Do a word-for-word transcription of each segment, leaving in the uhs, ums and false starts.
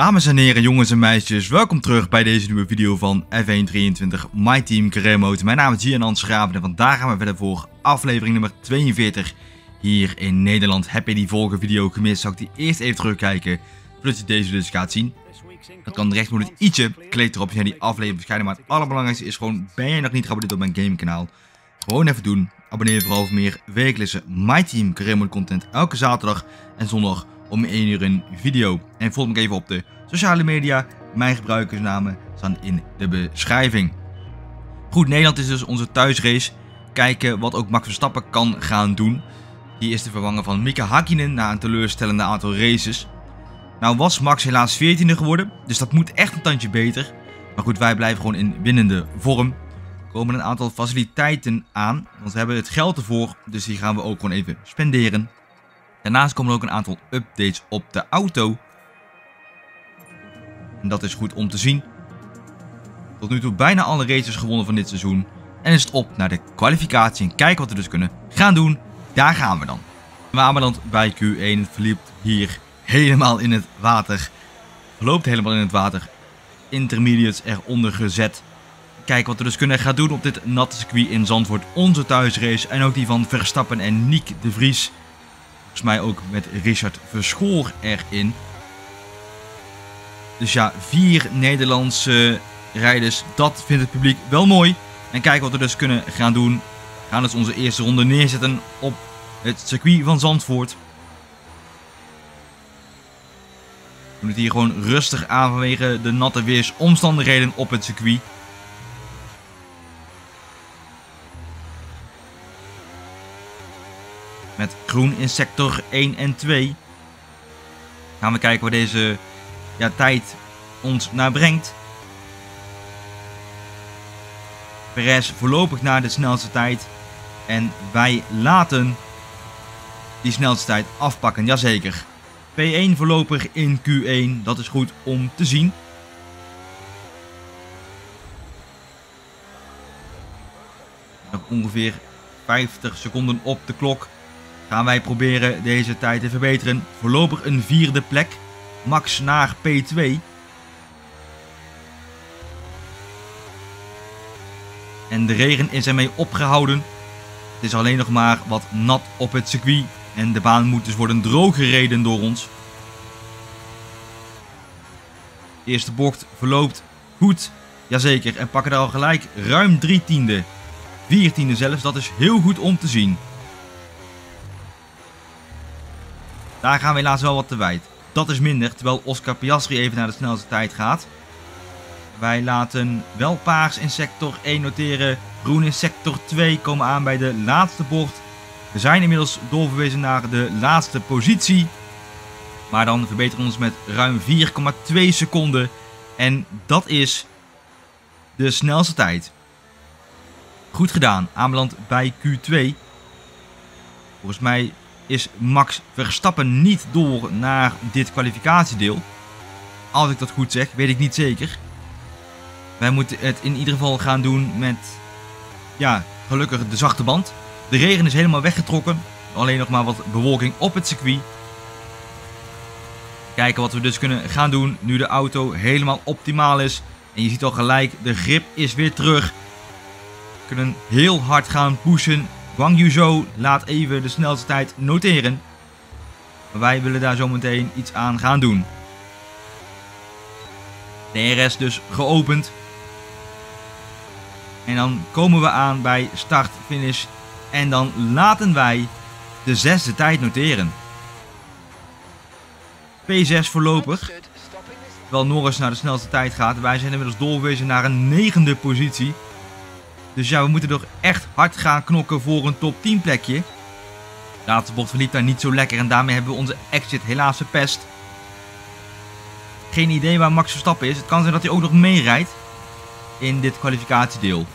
Dames en heren, jongens en meisjes, welkom terug bij deze nieuwe video van F één drieëntwintig My Team Carreermode. Mijn naam is JiaNan Schraven en vandaag gaan we verder voor aflevering nummer tweeënveertig hier in Nederland. Heb je die vorige video gemist, zal ik die eerst even terugkijken voordat je deze dus gaat zien. Dat kan recht moet het ietsje kleed erop, zijn die aflevering bescheiden. Maar het allerbelangrijkste is gewoon, ben je nog niet geabonneerd op mijn gamekanaal? Gewoon even doen. Abonneer je vooral voor meer wekelijkse My Team Carreermode content elke zaterdag en zondag om één uur een video. En volg me even op de sociale media. Mijn gebruikersnamen staan in de beschrijving. Goed, Nederland is dus onze thuisrace. Kijken wat ook Max Verstappen kan gaan doen. Die is de vervanger van Mika Hakkinen na een teleurstellende aantal races. Nou was Max helaas veertiende geworden, dus dat moet echt een tandje beter. Maar goed, wij blijven gewoon in winnende vorm. Er komen een aantal faciliteiten aan, want we hebben het geld ervoor, dus die gaan we ook gewoon even spenderen. Daarnaast komen er ook een aantal updates op de auto. En dat is goed om te zien. Tot nu toe bijna alle races gewonnen van dit seizoen. En is het op naar de kwalificatie en kijken wat we dus kunnen gaan doen. Daar gaan we dan. We waren dan bij Q één. Het verliep hier helemaal in het water. Loopt helemaal in het water. Intermediates eronder gezet. Kijken wat we dus kunnen gaan doen op dit natte circuit in Zandvoort. Onze thuisrace en ook die van Verstappen en Niek de Vries. Volgens mij ook met Richard Verschoor erin. Dus ja, vier Nederlandse rijders. Dat vindt het publiek wel mooi. En kijken wat we dus kunnen gaan doen. We gaan dus onze eerste ronde neerzetten op het circuit van Zandvoort. We doen het hier gewoon rustig aan vanwege de natte weersomstandigheden op het circuit. Met groen in sector één en twee. Gaan we kijken waar deze ja, tijd ons naar brengt. Perez voorlopig naar de snelste tijd. En wij laten die snelste tijd afpakken. Jazeker. P één voorlopig in Q één. Dat is goed om te zien. Nog ongeveer vijftig seconden op de klok. Gaan wij proberen deze tijd te verbeteren. Voorlopig een vierde plek. Max naar P twee. En de regen is ermee opgehouden. Het is alleen nog maar wat nat op het circuit. En de baan moet dus worden droog gereden door ons. De eerste bocht verloopt goed. Jazeker. En pakken daar al gelijk ruim drie tiende. Vier tiende zelfs. Dat is heel goed om te zien. Daar gaan we helaas wel wat te wijd. Dat is minder, terwijl Oscar Piastri even naar de snelste tijd gaat. Wij laten wel paars in sector één noteren. Groen in sector twee, komen aan bij de laatste bocht. We zijn inmiddels doorverwezen naar de laatste positie. Maar dan verbeteren we ons met ruim vier komma twee seconden. En dat is de snelste tijd. Goed gedaan, aanbeland bij Q twee. Volgens mij is Max Verstappen niet door naar dit kwalificatiedeel. Als ik dat goed zeg, weet ik niet zeker. Wij moeten het in ieder geval gaan doen met, ja, gelukkig de zachte band. De regen is helemaal weggetrokken. Alleen nog maar wat bewolking op het circuit. Kijken wat we dus kunnen gaan doen nu de auto helemaal optimaal is. En je ziet al gelijk, de grip is weer terug. We kunnen heel hard gaan pushen. Wang Yuzhou laat even de snelste tijd noteren. Maar wij willen daar zometeen iets aan gaan doen. De R S dus geopend. En dan komen we aan bij start, finish. En dan laten wij de zesde tijd noteren. P zes voorlopig. Terwijl Norris naar de snelste tijd gaat. Wij zijn inmiddels doorwezen naar een negende positie. Dus ja, we moeten toch echt hard gaan knokken voor een top tien plekje. De laatste bocht verliep daar niet zo lekker en daarmee hebben we onze exit helaas verpest. Geen idee waar Max Verstappen is. Het kan zijn dat hij ook nog meerijdt in dit kwalificatiedeel.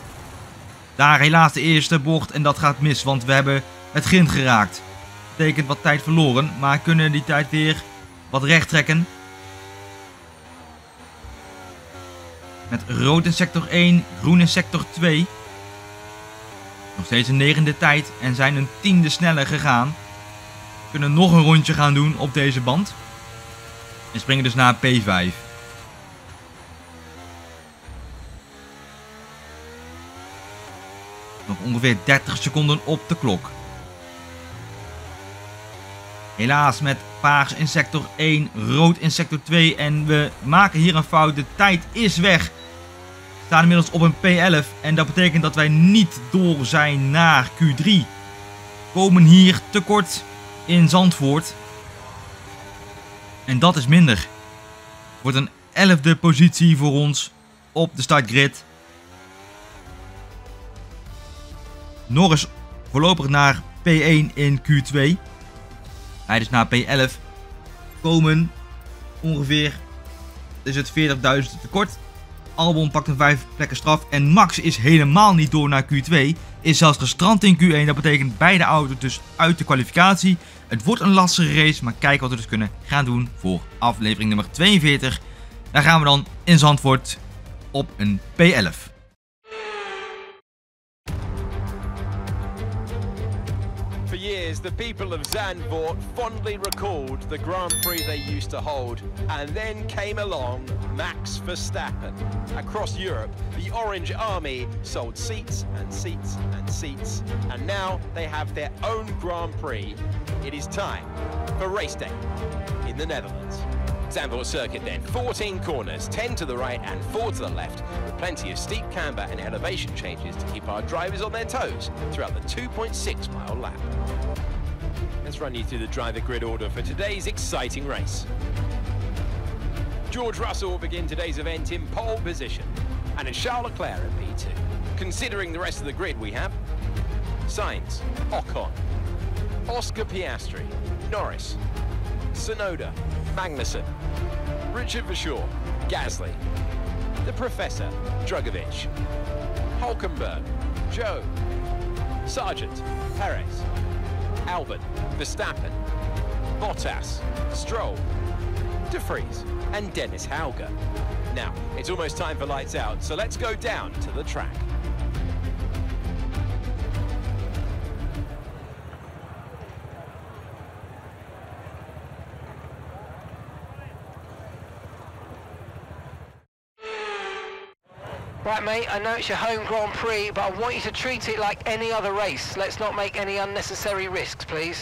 Daar helaas de eerste bocht en dat gaat mis, want we hebben het grind geraakt. Dat betekent wat tijd verloren, maar kunnen die tijd weer wat recht trekken. Met rood in sector één, groen in sector twee. Nog steeds een negende tijd en zijn een tiende sneller gegaan. We kunnen nog een rondje gaan doen op deze band. En springen dus naar P vijf. Nog ongeveer dertig seconden op de klok. Helaas met paars in sector één, rood in sector twee en we maken hier een fout. De tijd is weg. We staan inmiddels op een P elf en dat betekent dat wij niet door zijn naar Q drie. We komen hier tekort in Zandvoort. En dat is minder. Wordt een elfde positie voor ons op de startgrid. Norris voorlopig naar P één in Q twee. Hij is naar P elf. Komen ongeveer is het veertigduizend tekort. Albon pakt een vijf plekken straf. En Max is helemaal niet door naar Q twee. Is zelfs gestrand in Q één. Dat betekent beide auto's dus uit de kwalificatie. Het wordt een lastige race. Maar kijk wat we dus kunnen gaan doen voor aflevering nummer tweeënveertig. Daar gaan we dan in Zandvoort op een P elf. The people of Zandvoort fondly recalled the Grand Prix they used to hold, and then came along Max Verstappen. Across Europe, the Orange Army sold seats and seats and seats, and now they have their own Grand Prix. It is time for race day in the Netherlands. Zandvoort circuit then, fourteen corners, ten to the right and four to the left, with plenty of steep camber and elevation changes to keep our drivers on their toes throughout the two point six mile lap. Let's run you through the driver grid order for today's exciting race. George Russell will begin today's event in pole position, and it's Charles Leclerc in P two. Considering the rest of the grid we have Sainz, Ocon, Oscar Piastri, Norris, Tsunoda, Magnussen, Richard Verschoor, Gasly, the Professor, Drugovich, Hulkenberg, Zhou, Sargeant, Perez, Albon, Verstappen, Bottas, Stroll, De Vries, and Dennis Hauger. Now, it's almost time for lights out, so let's go down to the track. Right, mate, I know it's your home Grand Prix, but I want you to treat it like any other race. Let's not make any unnecessary risks, please.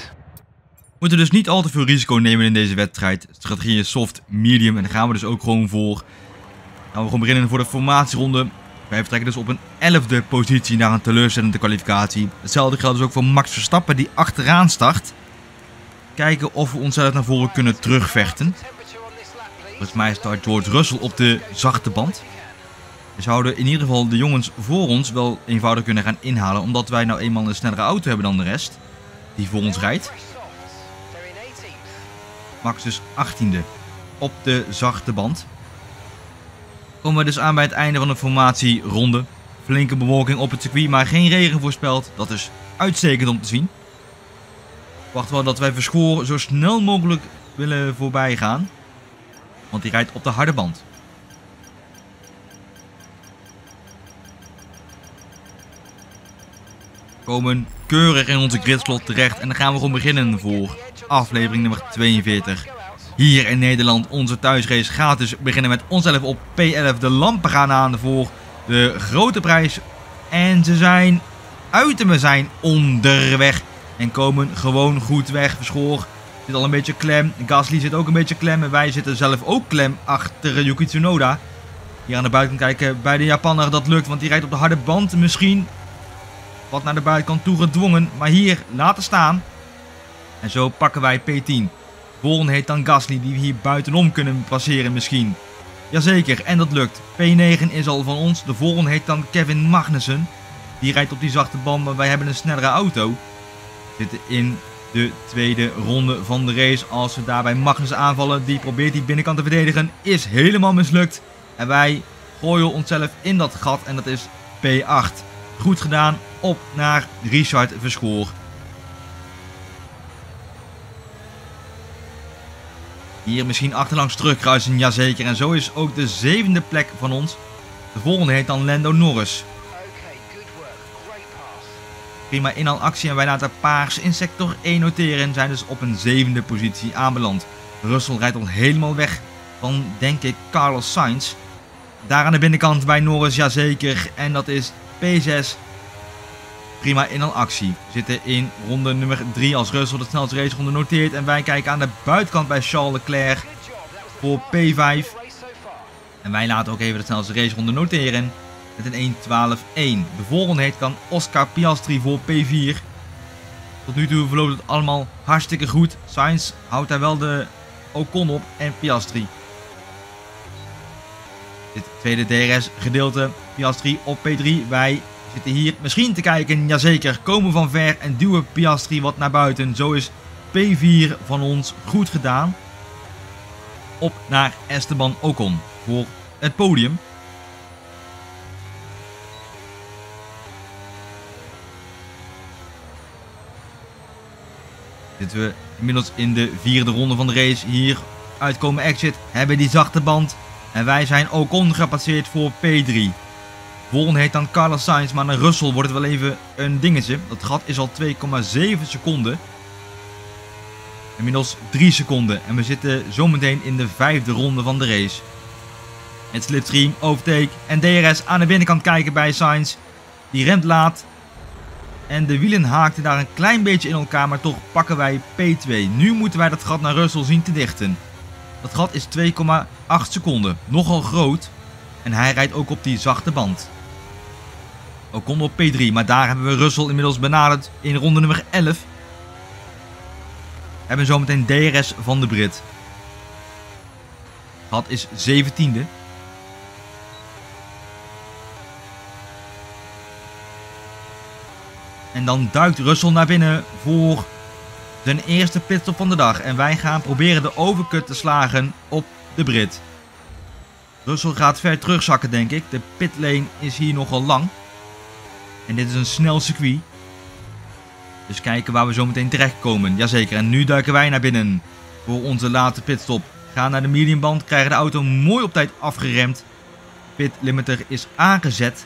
We moeten dus niet al te veel risico nemen in deze wedstrijd. Strategie is soft, medium en daar gaan we dus ook gewoon voor. Dan gaan we gewoon beginnen voor de formatieronde. Wij vertrekken dus op een elfde positie naar een teleurstellende kwalificatie. Hetzelfde geldt dus ook voor Max Verstappen die achteraan start. Kijken of we onszelf naar voren kunnen terugvechten. Volgens mij start George Russell op de zachte band. Zouden in ieder geval de jongens voor ons wel eenvoudig kunnen gaan inhalen. Omdat wij nou eenmaal een snellere auto hebben dan de rest. Die voor ons rijdt. Max dus achttiende. Op de zachte band. Komen we dus aan bij het einde van de formatieronde. Flinke bewolking op het circuit. Maar geen regen voorspeld. Dat is uitstekend om te zien. Ik wacht wel dat wij Verschoor zo snel mogelijk willen voorbij gaan. Want die rijdt op de harde band. We komen keurig in onze gridslot terecht en dan gaan we gewoon beginnen voor aflevering nummer tweeënveertig. Hier in Nederland, onze thuisrace gaat dus beginnen met onszelf op P elf. De lampen gaan aan voor de grote prijs en ze zijn uitermate zijn onderweg en komen gewoon goed weg. Verschoor zit al een beetje klem, Gasly zit ook een beetje klem en wij zitten zelf ook klem achter Yuki Tsunoda. Hier aan de buitenkant kijken bij de Japanner, dat lukt want die rijdt op de harde band misschien. Wat naar de buitenkant toe gedwongen, maar hier laten staan. En zo pakken wij P tien. Born heet dan Gasly, die we hier buitenom kunnen passeren misschien. Jazeker, en dat lukt. P negen is al van ons. De volgende heet dan Kevin Magnussen. Die rijdt op die zachte band, maar wij hebben een snellere auto. We zitten in de tweede ronde van de race. Als we daarbij Magnussen aanvallen, die probeert die binnenkant te verdedigen. Is helemaal mislukt. En wij gooien onszelf in dat gat en dat is P acht. Goed gedaan. Op naar Richard Verschoor. Hier misschien achterlangs terugkruisen, jazeker. En zo is ook de zevende plek van ons. De volgende heet dan Lando Norris. Prima inhaalactie en wij laten paars in sector één noteren. En zijn dus op een zevende positie aanbeland. Russell rijdt al helemaal weg van, denk ik, Carlos Sainz. Daar aan de binnenkant bij Norris, jazeker. En dat is P zes. Prima in een actie. We zitten in ronde nummer drie als Russell de snelste raceronde noteert. En wij kijken aan de buitenkant bij Charles Leclerc voor P vijf. En wij laten ook even de snelste raceronde noteren met een één twaalf één. De volgende heet kan Oscar Piastri voor P vier. Tot nu toe verloopt het allemaal hartstikke goed. Sainz houdt daar wel de Ocon op en Piastri. Dit tweede D R S gedeelte, Piastri op P drie. Wij zitten hier misschien te kijken, jazeker, komen van ver en duwen Piastri wat naar buiten. Zo is P vier van ons goed gedaan. Op naar Esteban Ocon voor het podium. Zitten we inmiddels in de vierde ronde van de race. Hier uitkomen exit, hebben die zachte band. En wij zijn Ocon gepasseerd voor P drie. Volgende heet dan Carlos Sainz, maar naar Russell wordt het wel even een dingetje. Dat gat is al twee komma zeven seconden. Inmiddels drie seconden. En we zitten zometeen in de vijfde ronde van de race. Het slipstream, overtake en D R S aan de binnenkant kijken bij Sainz. Die remt laat. En de wielen haakten daar een klein beetje in elkaar, maar toch pakken wij P twee. Nu moeten wij dat gat naar Russell zien te dichten. Dat gat is twee komma acht seconden. Nogal groot. En hij rijdt ook op die zachte band. Ocon op P drie, maar daar hebben we Russell inmiddels benaderd in ronde nummer elf. We hebben zometeen D R S van de Brit. Het gat is zeventiende. En dan duikt Russell naar binnen voor zijn eerste pitstop van de dag. En wij gaan proberen de overcut te slagen op de Brit. Russell gaat ver terugzakken, denk ik. De pitlane is hier nogal lang. En dit is een snel circuit. Dus kijken waar we zo meteen terechtkomen. Jazeker, en nu duiken wij naar binnen voor onze late pitstop. Gaan naar de mediumband, krijgen de auto mooi op tijd afgeremd. Pitlimiter is aangezet.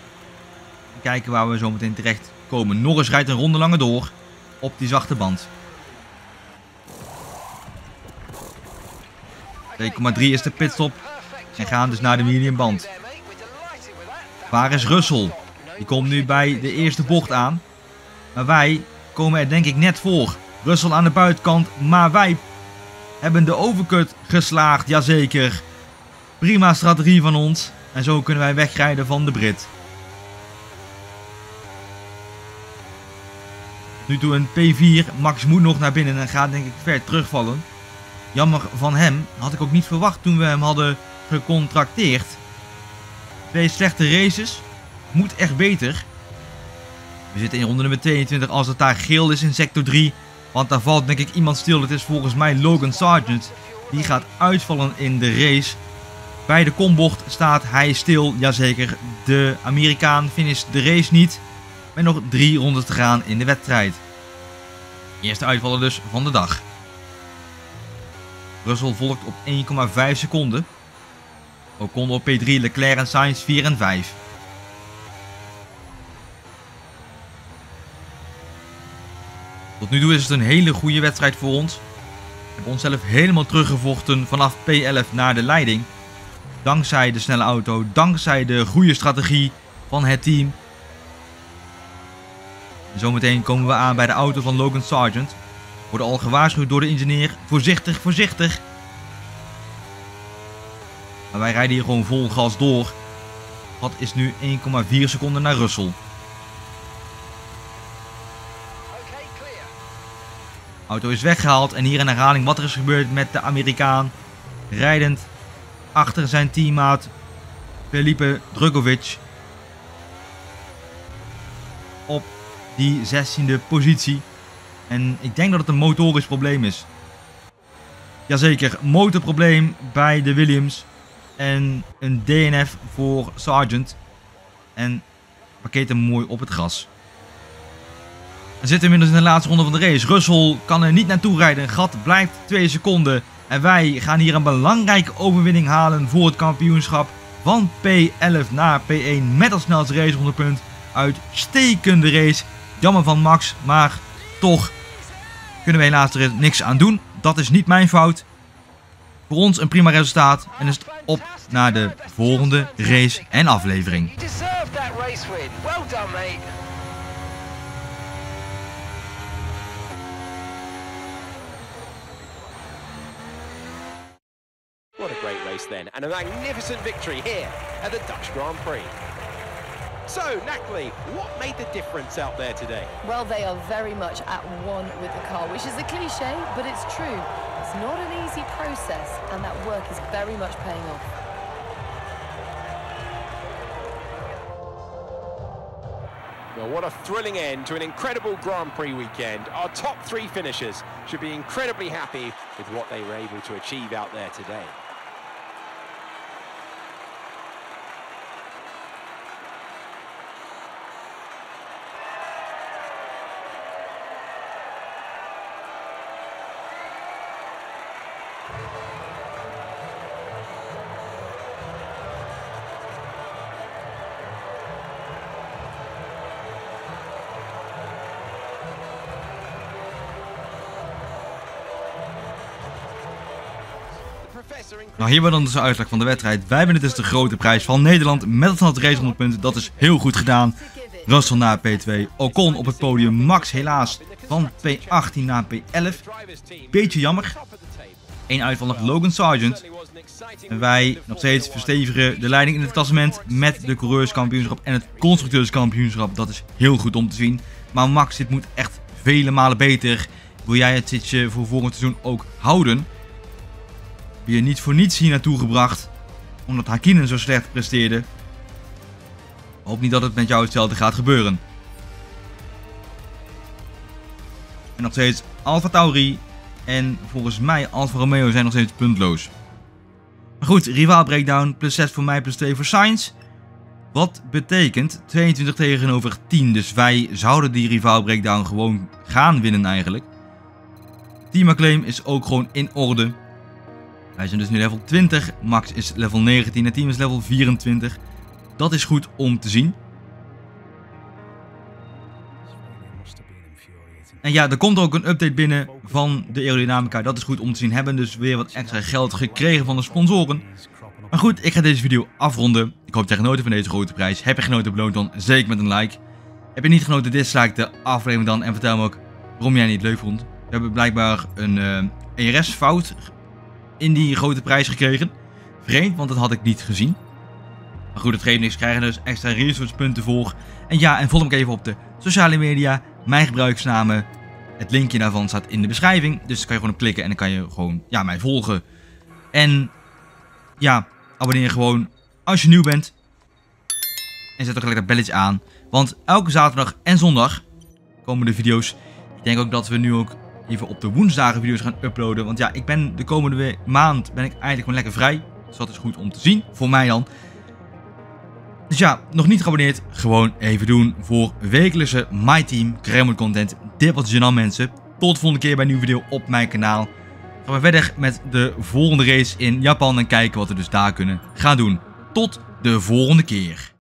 En kijken waar we zo meteen terecht komen. Norris rijdt een ronde langer door op die zachte band. twee komma drie is de pitstop. En gaan dus naar de mediumband. Waar is Russell? Die komt nu bij de eerste bocht aan. Maar wij komen er denk ik net voor. Russell aan de buitenkant. Maar wij hebben de overcut geslaagd. Jazeker. Prima strategie van ons. En zo kunnen wij wegrijden van de Brit. Nu toe een P vier. Max moet nog naar binnen en gaat denk ik ver terugvallen. Jammer van hem. Had ik ook niet verwacht toen we hem hadden gecontracteerd. Twee slechte races. Moet echt beter. We zitten in ronde nummer tweeëntwintig als het daar geel is in sector drie. Want daar valt denk ik iemand stil. Het is volgens mij Logan Sargeant. Die gaat uitvallen in de race. Bij de kombocht staat hij stil. Jazeker, de Amerikaan finisht de race niet. Met nog drie rondes te gaan in de wedstrijd. Eerste uitvaller dus van de dag. Russell volgt op één komma vijf seconden. Ocon op P drie, Leclerc en Sainz vier en vijf. Tot nu toe is het een hele goede wedstrijd voor ons. We hebben onszelf helemaal teruggevochten vanaf P elf naar de leiding. Dankzij de snelle auto, dankzij de goede strategie van het team. En zometeen komen we aan bij de auto van Logan Sargeant. Worden al gewaarschuwd door de ingenieur. Voorzichtig, voorzichtig. Maar wij rijden hier gewoon vol gas door. Dat is nu één komma vier seconden naar Russell. Auto is weggehaald. En hier een herhaling wat er is gebeurd met de Amerikaan. Rijdend achter zijn teammaat Felipe Drugovich. Op die zestiende positie. En ik denk dat het een motorisch probleem is. Jazeker, motorprobleem bij de Williams. En een D N F voor Sargeant. En parkeert hem mooi op het gras. We zitten inmiddels in de laatste ronde van de race. Russell kan er niet naartoe rijden. Een gat blijft twee seconden. En wij gaan hier een belangrijke overwinning halen voor het kampioenschap. Van P elf naar P één met als snelste racerondepunt. Uitstekende race. Jammer van Max, maar toch kunnen we helaas er niks aan doen. Dat is niet mijn fout. Voor ons een prima resultaat en is het op naar de volgende race en aflevering. What a great race then, and a magnificent victory here at the Dutch Grand Prix. So, Natalie, what made the difference out there today? Well, they are very much at one with the car, which is a cliche, but it's true. It's not an easy process, and that work is very much paying off. Well, what a thrilling end to an incredible Grand Prix weekend. Our top three finishers should be incredibly happy with what they were able to achieve out there today. Nou, hier wordt dan dus de uitslag van de wedstrijd. Wij winnen dus de grote prijs van Nederland met het aantal race honderd punten. Dat is heel goed gedaan. Russell na P twee, Ocon op het podium, Max helaas van P achttien naar P elf. Beetje jammer. Eén uitval nog Logan Sargeant. En wij nog steeds verstevigen de leiding in het klassement met de coureurskampioenschap en het constructeurskampioenschap. Dat is heel goed om te zien. Maar Max, dit moet echt vele malen beter. Wil jij het zitje voor volgend seizoen ook houden? Je niet voor niets hier naartoe gebracht, omdat Hakkinen zo slecht presteerde. Hoop niet dat het met jou hetzelfde gaat gebeuren. En nog steeds Alfa Tauri en volgens mij Alfa Romeo zijn nog steeds puntloos. Maar goed, rivaal breakdown, plus zes voor mij, plus twee voor Sainz. Wat betekent tweeëntwintig tegenover tien, dus wij zouden die rivaal breakdown gewoon gaan winnen eigenlijk. Teamaclaim is ook gewoon in orde. Wij zijn dus nu level twintig, Max is level negentien, het team is level vierentwintig. Dat is goed om te zien. En ja, er komt ook een update binnen van de aerodynamica. Dat is goed om te zien. Hebben dus weer wat extra geld gekregen van de sponsoren. Maar goed, ik ga deze video afronden. Ik hoop dat je genoten van deze grote prijs. Heb je genoten, beloond dan zeker met een like. Heb je niet genoten, dislike de aflevering dan. En vertel me ook waarom jij het niet leuk vond. We hebben blijkbaar een uh, E R S-fout in die grote prijs gekregen. Vreemd, want dat had ik niet gezien. Maar goed, het geeft niks, krijgen dus extra resource punten voor. En ja, en volg me even op de sociale media. Mijn gebruiksnamen, het linkje daarvan staat in de beschrijving. Dus daar kan je gewoon op klikken en dan kan je gewoon ja, mij volgen. En ja, abonneer gewoon als je nieuw bent. En zet ook gelijk dat belletje aan. Want elke zaterdag en zondag komen de video's. Ik denk ook dat we nu ook even op de woensdagen video's gaan uploaden. Want ja, ik ben de komende maand ben ik eigenlijk gewoon lekker vrij. Dus dat is goed om te zien. Voor mij dan. Dus ja, nog niet geabonneerd. Gewoon even doen voor wekelijkse My Team Carreermode content. Dit was JiaNan mensen. Tot de volgende keer bij een nieuwe video op mijn kanaal. Gaan we verder met de volgende race in Japan. En kijken wat we dus daar kunnen gaan doen. Tot de volgende keer.